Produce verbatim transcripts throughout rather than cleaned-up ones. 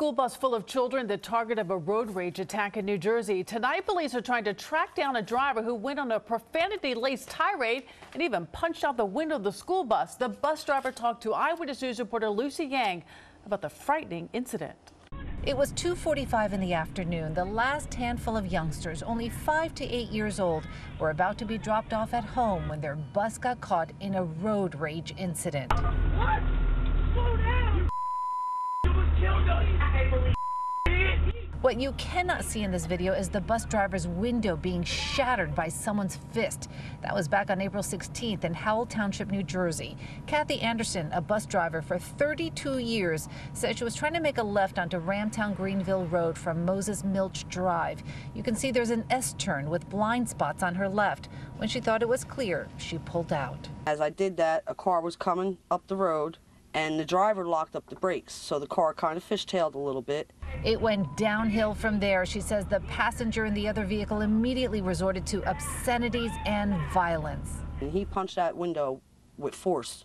school bus full of children, the target of a road rage attack in New Jersey. Tonight, police are trying to track down a driver who went on a profanity-laced tirade and even punched out the window of the school bus. The bus driver talked to Eyewitness News reporter Lucy Yang about the frightening incident. It was two forty-five in the afternoon. The last handful of youngsters, only five to eight years old, were about to be dropped off at home when their bus got caught in a road rage incident. What? Slow down! You was killed, though, you crazy. What you cannot see in this video is the bus driver's window being shattered by someone's fist. That was back on April sixteenth in Howell Township, New Jersey. Kathy Anderson, a bus driver for thirty-two years, said she was trying to make a left onto Ramtown-Greenville Road from Moses Milch Drive. You can see there's an S-turn with blind spots on her left. When she thought it was clear, she pulled out. As I did that, a car was coming up the road, and the driver locked up the brakes, so the car kind of fishtailed a little bit. It went downhill from there. She says the passenger in the other vehicle immediately resorted to obscenities and violence. And he punched that window with force.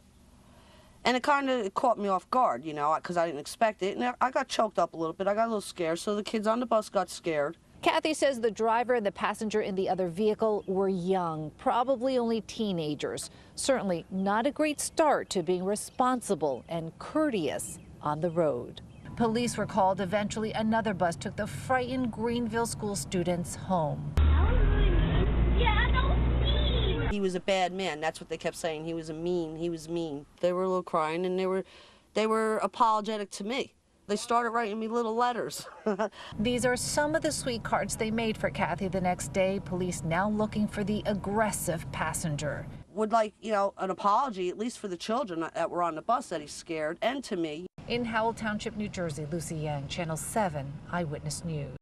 And it kind of caught me off guard, you know, because I didn't expect it. And I got choked up a little bit. I got a little scared, so the kids on the bus got scared. Kathy says the driver and the passenger in the other vehicle were young, probably only teenagers. Certainly not a great start to being responsible and courteous on the road. Police were called. Eventually, another bus took the frightened Greenville school students home. He was a bad man. That's what they kept saying. He was a mean. He was mean. They were a little crying, and they were, they were apologetic to me. They started writing me little letters. These are some of the sweet cards they made for Kathy the next day. Police now looking for the aggressive passenger. Would like, you know, an apology, at least for the children that were on the bus that he scared, and to me. In Howell Township, New Jersey, Lucy Yang, Channel seven, Eyewitness News.